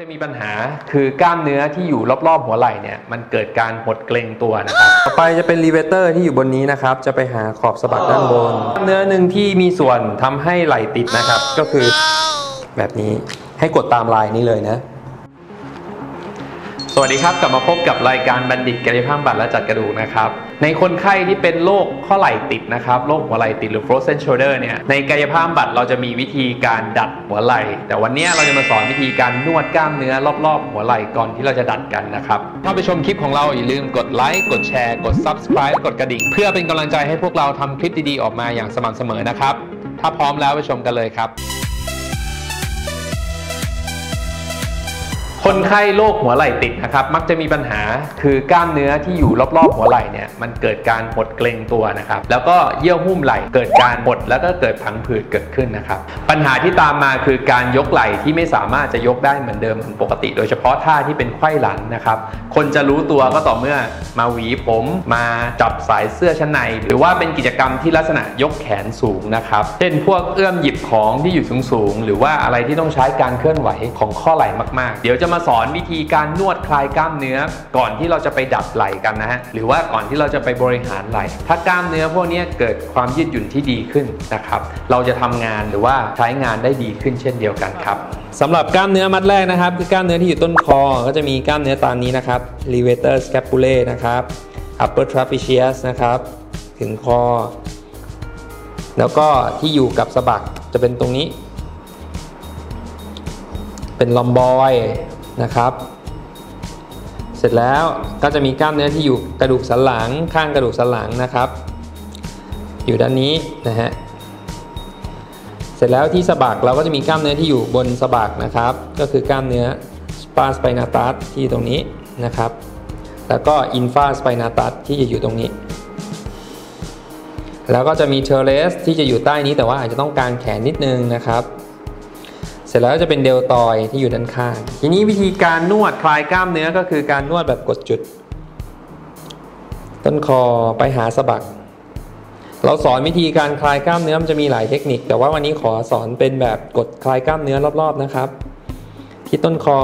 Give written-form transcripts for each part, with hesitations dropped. จะมีปัญหาคือกล้ามเนื้อที่อยู่รอบๆหัวไหล่เนี่ยมันเกิดการหดเกร็งตัวนะครับต่อไปจะเป็นรีเวเตอร์ที่อยู่บนนี้นะครับจะไปหาขอบสะบักด้านบนกล้ามเนื้อหนึ่งที่มีส่วนทำให้ไหล่ติดนะครับก็คือแบบนี้ให้กดตามลายนี้เลยนะสวัสดีครับกลับมาพบกับรายการบัณฑิตกายภาพบำบัดและจัดกระดูกนะครับในคนไข้ที่เป็นโรคข้อไหล่ติดนะครับโรคหัวไหล่ติดหรือ Fronzen Shoulder เนี่ยในกายภาพบำบัดเราจะมีวิธีการดัดหัวไหล่แต่วันนี้เราจะมาสอนวิธีการนวดกล้ามเนื้อรอบๆหัวไหล่ก่อนที่เราจะดัดกันนะครับถ้าไปชมคลิปของเราอย่าลืมกดไลค์กดแชร์กด Subscribe กดกระดิ่งเพื่อเป็นกำลังใจให้พวกเราทำคลิปดีๆออกมาอย่างสม่ำเสมอนะครับถ้าพร้อมแล้วไปชมกันเลยครับคนไข้โรคหัวไหล่ติดนะครับมักจะมีปัญหาคือกล้ามเนื้อที่อยู่รอบๆหัวไหล่เนี่ยมันเกิดการหดเกร็งตัวนะครับแล้วก็เยื่อหุ้มไหล่เกิดการหดแล้วก็เกิดพังผืดเกิดขึ้นนะครับปัญหาที่ตามมาคือการยกไหล่ที่ไม่สามารถจะยกได้เหมือนเดิมปกติโดยเฉพาะท่าที่เป็นไขว้หลังนะครับคนจะรู้ตัวก็ต่อเมื่อมาหวีผมมาจับสายเสื้อชั้นในหรือว่าเป็นกิจกรรมที่ลักษณะยกแขนสูงนะครับเช่นพวกเอื้อมหยิบของที่อยู่สูงๆหรือว่าอะไรที่ต้องใช้การเคลื่อนไหวของข้อไหล่มากๆเดี๋ยวจะมาสอนวิธีการนวดคลายกล้ามเนื้อก่อนที่เราจะไปดัดไหล่กันนะฮะหรือว่าก่อนที่เราจะไปบริหารไหล่ถ้ากล้ามเนื้อพวกนี้เกิดความยืดหยุ่นที่ดีขึ้นนะครับเราจะทำงานหรือว่าใช้งานได้ดีขึ้นเช่นเดียวกันครับสำหรับกล้ามเนื้อมัดแรกนะครับคือกล้ามเนื้อที่อยู่ต้นคอก็จะมีกล้ามเนื้อตามนี้นะครับ levator scapulae นะครับ upper trapezius นะครับถึงคอแล้วก็ที่อยู่กับสะบักจะเป็นตรงนี้เป็นลอมบอยนะครับเสร็จแล้วก็จะมีกล้ามเนื้อที่อยู่กระดูกสันหลังข้างกระดูกสันหลังนะครับอยู่ด้านนี้นะฮะเสร็จแล้วที่สะบักเราก็จะมีกล้ามเนื้อที่อยู่บนสะบักนะครับก็คือกล้ามเนื้อสปาสไปนาตัสที่ตรงนี้นะครับแล้วก็อินฟาสไปนาตัสที่จะอยู่ตรงนี้แล้วก็จะมีเทเลสที่จะอยู่ใต้นี้แต่ว่าอาจจะต้องการแขนนิดนึงนะครับเสร็จแล้วจะเป็นเดลตอยที่อยู่ด้านข้างทีนี้วิธีการนวดคลายกล้ามเนื้อก็คือการนวดแบบกดจุดต้นคอไปหาสะบักเราสอนวิธีการคลายกล้ามเนื้อมันจะมีหลายเทคนิคแต่ว่าวันนี้ขอสอนเป็นแบบกดคลายกล้ามเนื้อรอบๆนะครับที่ต้นคอ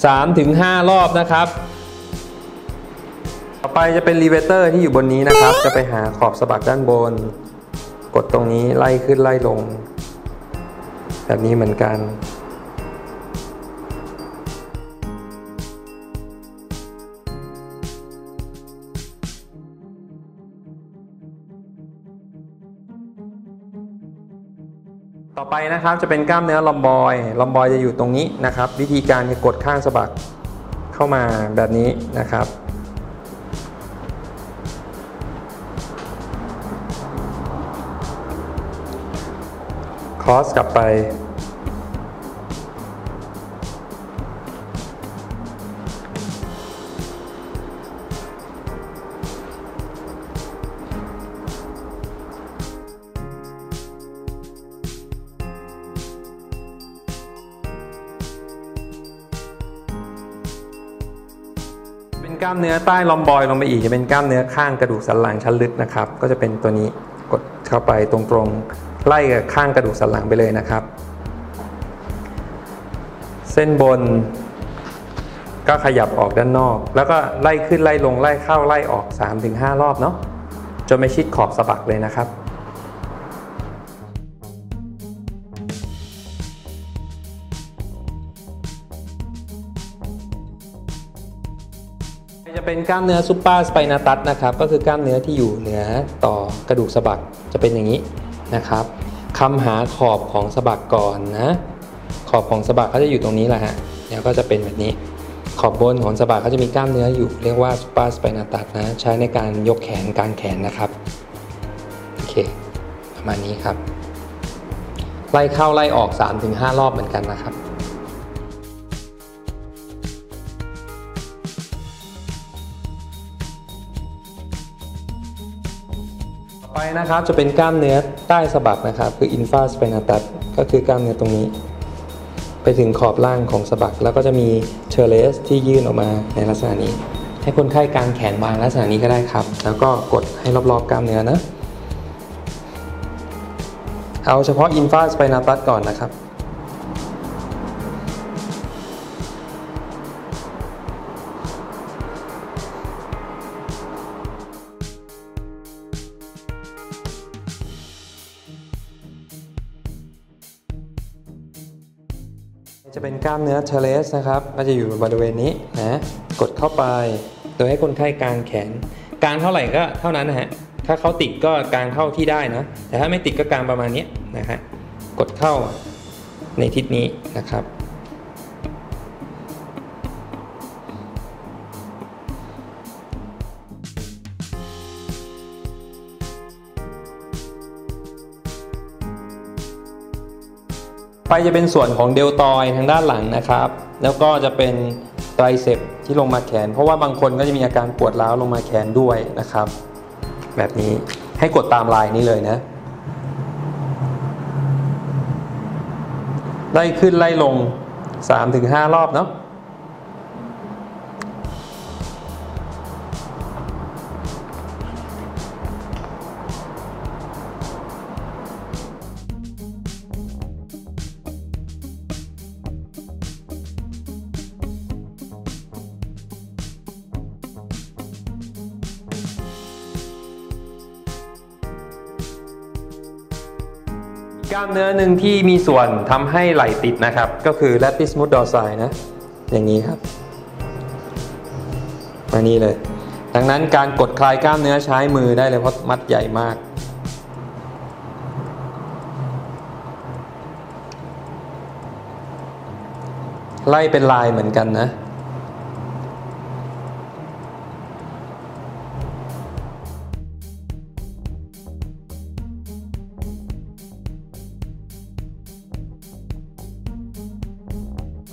ก่อน3 ถึง 5 รอบนะครับต่อไปจะเป็นรีเวเตอร์ที่อยู่บนนี้นะครับจะไปหาขอบสะบักด้านบนกดตรงนี้ไล่ขึ้นไล่ลงแบบนี้เหมือนกันต่อไปนะครับจะเป็นกล้ามเนื้อลอมบอยจะอยู่ตรงนี้นะครับวิธีการคือกดข้างสะบักเข้ามาแบบนี้นะครับคอสกลับไปเป็นกล้ามเนื้อใต้ลอมบอยลงไปอีกจะเป็นกล้ามเนื้อข้างกระดูกสันหลังชั้นลึกนะครับก็จะเป็นตัวนี้กดเข้าไปตรงๆไล่กับข้างกระดูกสันหลังไปเลยนะครับเส้นบนก็ขยับออกด้านนอกแล้วก็ไล่ขึ้นไล่ลงไล่เข้าไล่ออก 3-5 รอบเนาะจนไปชิดขอบสะบักเลยนะครับจะเป็นกล้ามเนื้อซุปเปอร์สไปนาตัสนะครับก็คือกล้ามเนื้อที่อยู่เหนือต่อกระดูกสะบักจะเป็นอย่างนี้นะครับคำหาขอบของสะบักก่อนนะขอบของสะบักเขาจะอยู่ตรงนี้แหละฮะแล้วก็จะเป็นแบบนี้ขอบบนของสะบักเขาจะมีกล้ามเนื้ออยู่เรียกว่าซุปเปอร์สไปนาตัสนะใช้ในการยกแขนกางแขนนะครับโอเคประมาณนี้ครับไล่เข้าไล่ออก 3-5 รอบเหมือนกันนะครับไปนะครับจะเป็นกล้ามเนื้อใต้สะบักนะครับคือ infra spinatus ก็คือกล้ามเนื้อตรงนี้ไปถึงขอบล่างของสะบักแล้วก็จะมี teres ที่ยื่นออกมาในลักษณะนี้ ให้คนไข้กางแขนวางลักษณะนี้ก็ได้ครับแล้วก็กดให้รอบๆกล้ามเนื้อนะเอาเฉพาะอินฟราสไปนาตัสก่อนนะครับจะเป็นกล้ามเนื้อเทเลสนะครับก็จะอยู่บริเวณนี้นะกดเข้าไปโดยให้คนไข้กางแขนกางเท่าไหร่ก็เท่านั้นนะฮะถ้าเขาติดก็กางเข้าที่ได้นะแต่ถ้าไม่ติดก็กางประมาณนี้นะฮะกดเข้าในทิศนี้นะครับไปจะเป็นส่วนของเดลตอยทางด้านหลังนะครับแล้วก็จะเป็นไตรเซปที่ลงมาแขนเพราะว่าบางคนก็จะมีอาการปวดร้าวลงมาแขนด้วยนะครับแบบนี้ให้กดตามลายนี้เลยนะไล่ขึ้นไล่ลง 3-5 รอบเนาะกล้ามเนื้อหนึ่งที่มีส่วนทำให้ไหล่ติดนะครับก็คือ latissimus dorsi นะอย่างนี้ครับมานี่เลยดังนั้นการกดคลายกล้ามเนื้อใช้มือได้เลยเพราะมัดใหญ่มากไล่เป็นลายเหมือนกันนะ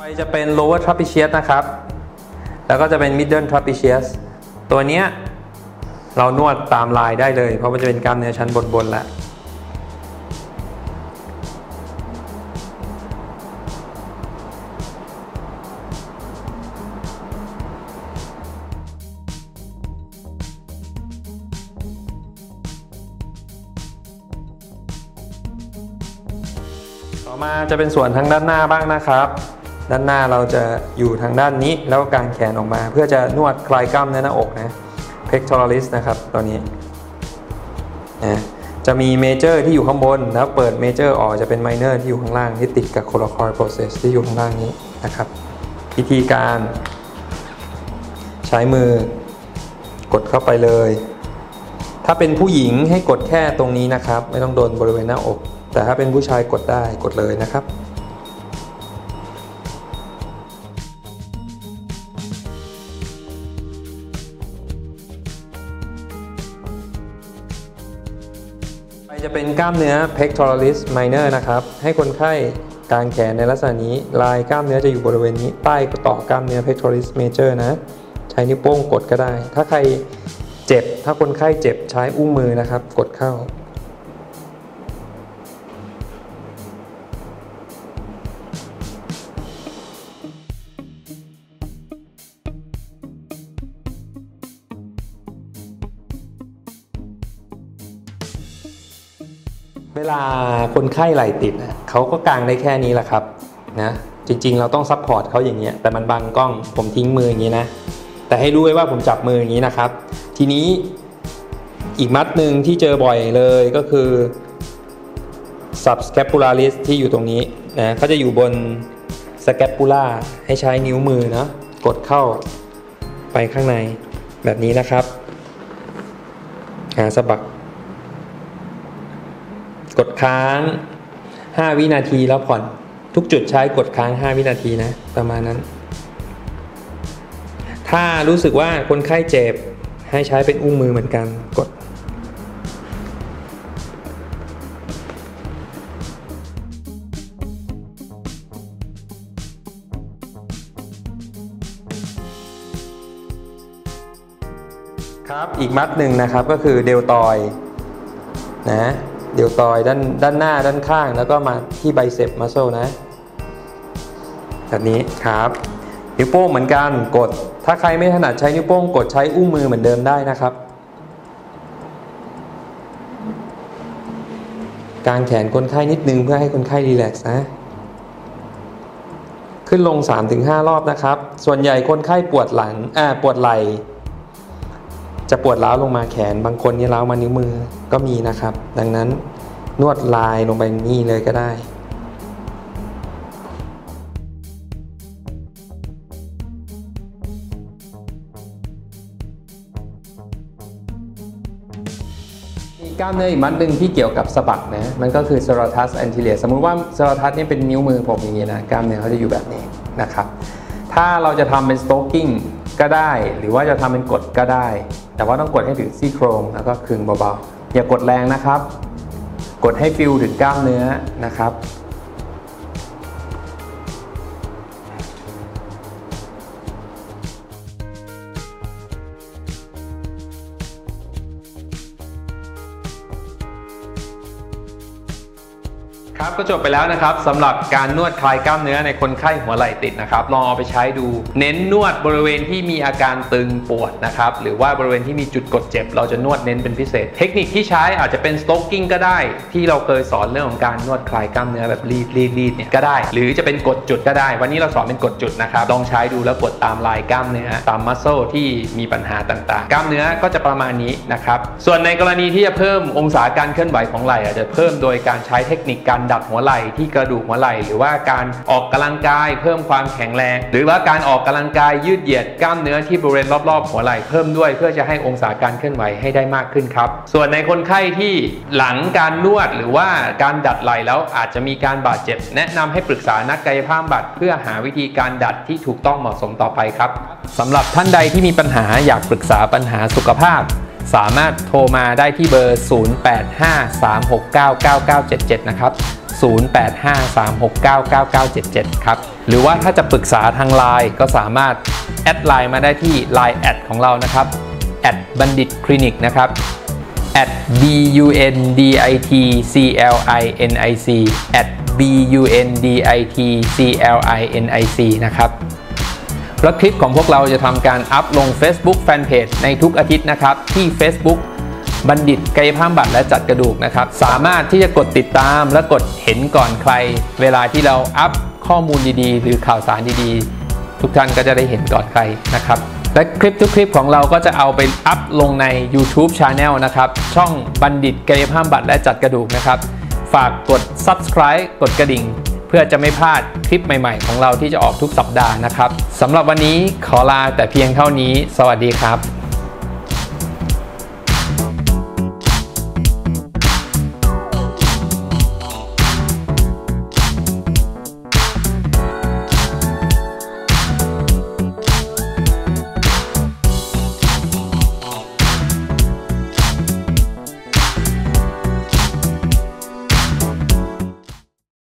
ไปจะเป็น lower trapezius นะครับแล้วก็จะเป็น middle trapezius ตัวเนี้ยเรานวดตามลายได้เลยเพราะมันจะเป็นกล้ามเนื้อชั้นบนๆแหละต่อมาจะเป็นส่วนทางด้านหน้าบ้างนะครับด้านหน้าเราจะอยู่ทางด้านนี้แล้วก็กางแขนออกมาเพื่อจะนวดคลายกล้ามเนื้อหน้าอกนะpectoralis นะครับตัวนี้นะจะมีเมเจอร์ที่อยู่ข้างบนแล้วเปิดเมเจอร์ออกจะเป็นไมเนอร์ที่อยู่ข้างล่างที่ติดกับ coracoid process ที่อยู่ข้างล่างนี้นะครับวิธีการใช้มือกดเข้าไปเลยถ้าเป็นผู้หญิงให้กดแค่ตรงนี้นะครับไม่ต้องโดนบริเวณหน้าอกแต่ถ้าเป็นผู้ชายกดได้กดเลยนะครับจะเป็นกล้ามเนื้อ pectoralis minor นะครับให้คนไข้กางแขนในลักษณะนี้ลายกล้ามเนื้อจะอยู่บริเวณนี้ใต้ต่อกล้ามเนื้อ pectoralis major นะใช้นิ้วโป้งกดก็ได้ถ้าใครเจ็บถ้าคนไข้เจ็บใช้อุ้งมือนะครับกดเข้าเวลาคนไข้ไหล่ติดเขาก็กางได้แค่นี้แหละครับนะจริงๆเราต้องซัพพอร์ตเขาอย่างเงี้ยแต่มันบังกล้องผมทิ้งมืออย่างนี้นะแต่ให้รู้ไว้ว่าผมจับมืออย่างนี้นะครับทีนี้อีกมัดหนึ่งที่เจอบ่อยเลยก็คือ subscapularis ที่อยู่ตรงนี้นะเขาจะอยู่บน scapula ให้ใช้นิ้วมือนะกดเข้าไปข้างในแบบนี้นะครับหาสะบักกดค้าง5วินาทีแล้วผ่อนทุกจุดใช้กดค้าง5วินาทีนะประมาณนั้นถ้ารู้สึกว่าคนไข้เจ็บให้ใช้เป็นอุ้งมือเหมือนกันกดครับอีกมัดหนึ่งนะครับก็คือเดลตอยนะเดลตอยด้านหน้าด้านข้างแล้วก็มาที่ไบเซปมัสเซิลนะแบบนี้ครับนิ้วโป้งเหมือนกันกด ถ้าใครไม่ถนัดใช้นิ้วโป้งกดใช้อุ้งมือเหมือนเดิมได้นะครับกางแขนคนไข้นิดนึงเพื่อให้คนไข้รีแลกซ์นะขึ้นลง 3-5 รอบนะครับส่วนใหญ่คนไข้ปวดหลังปวดไหล่จะปวดร้าวลงมาแขนบางคนนี่ร้าวมานิ้วมือก็มีนะครับดังนั้นนวดลายลงไปนี่เลยก็ได้กล้ามเนื้ออีกมัดหนึ่งที่เกี่ยวกับสะบักนะมันก็คือ serratus anterior สมมุติว่า serratus นี่เป็นนิ้วมือผมอย่างนี้นะกล้ามเนื้อเขาจะอยู่แบบนี้นะครับถ้าเราจะทำเป็น stroking ก็ได้หรือว่าจะทำเป็นกดก็ได้แต่ว่าต้องกดให้ถึงซี่โครงแล้วก็ขึงเบาๆอย่ากดแรงนะครับกดให้ฟิลถึงกล้ามเนื้อนะครับครับก็จบไปแล้วนะครับสำหรับการนวดคลายกล้ามเนื้อในคนไข้หัวไหล่ติดนะครับลองเอาไปใช้ดูเน้นนวดบริเวณที่มีอาการตึงปวดนะครับหรือว่าบริเวณที่มีจุดกดเจ็บเราจะนวดเน้นเป็นพิเศษเทคนิคที่ใช้อาจจะเป็น stroking ก็ได้ที่เราเคยสอนเรื่องของการนวดคลายกล้ามเนื้อแบบรีดเนี่ยก็ได้หรือจะเป็นกดจุดก็ได้วันนี้เราสอนเป็นกดจุดนะครับลองใช้ดูแล้วกดตามลายกล้ามเนื้อตาม muscle ที่มีปัญหาต่างๆกล้ามเนื้อก็จะประมาณนี้นะครับส่วนในกรณีที่จะเพิ่มองศาการเคลื่อนไหวของไหล่อาจจะเพิ่มโดยการใช้เทคนิคการดัดหัวไหล่ที่กระดูกหัวไหล่หรือว่าการออกกำลังกายเพิ่มความแข็งแรงหรือว่าการออกกำลังกายยืดเหยียดกล้ามเนื้อที่บริเวณรอบๆหัวไหล่เพิ่มด้วยเพื่อจะให้องศาการเคลื่อนไหวให้ได้มากขึ้นครับส่วนในคนไข้ที่หลังการนวดหรือว่าการดัดไหล่แล้วอาจจะมีการบาดเจ็บแนะนำให้ปรึกษานักกายภาพบำบัดเพื่อหาวิธีการดัดที่ถูกต้องเหมาะสมต่อไปครับสำหรับท่านใดที่มีปัญหาอยากปรึกษาปัญหาสุขภาพสามารถโทรมาได้ที่เบอร์ 0853699977 นะครับ 0853699977 ครับหรือว่าถ้าจะปรึกษาทาง LINE ก็สามารถแอดไลน์มาได้ที่ LINE แอดของเรานะครับแอด bunditclinic นะครับแอด bunditclinic แอด bunditclinic นะครับและคลิปของพวกเราจะทำการอัพลง Facebook Fanpage ในทุกอาทิตย์นะครับที่ Facebook บัณฑิตกายภาพบำบัดและจัดกระดูกนะครับสามารถที่จะกดติดตามและกดเห็นก่อนใครเวลาที่เราอัพข้อมูลดีๆหรือข่าวสารดีๆทุกท่านก็จะได้เห็นก่อนใครนะครับและคลิปทุกคลิปของเราก็จะเอาไปอัพลงใน YouTube Channel นะครับช่องบัณฑิตกายภาพบำบัดและจัดกระดูกนะครับฝากกด Subscribe กดกระดิ่งเพื่อจะไม่พลาดคลิปใหม่ๆของเราที่จะออกทุกสัปดาห์นะครับสำหรับวันนี้ขอลาแต่เพียงเท่านี้สวัสดีครับ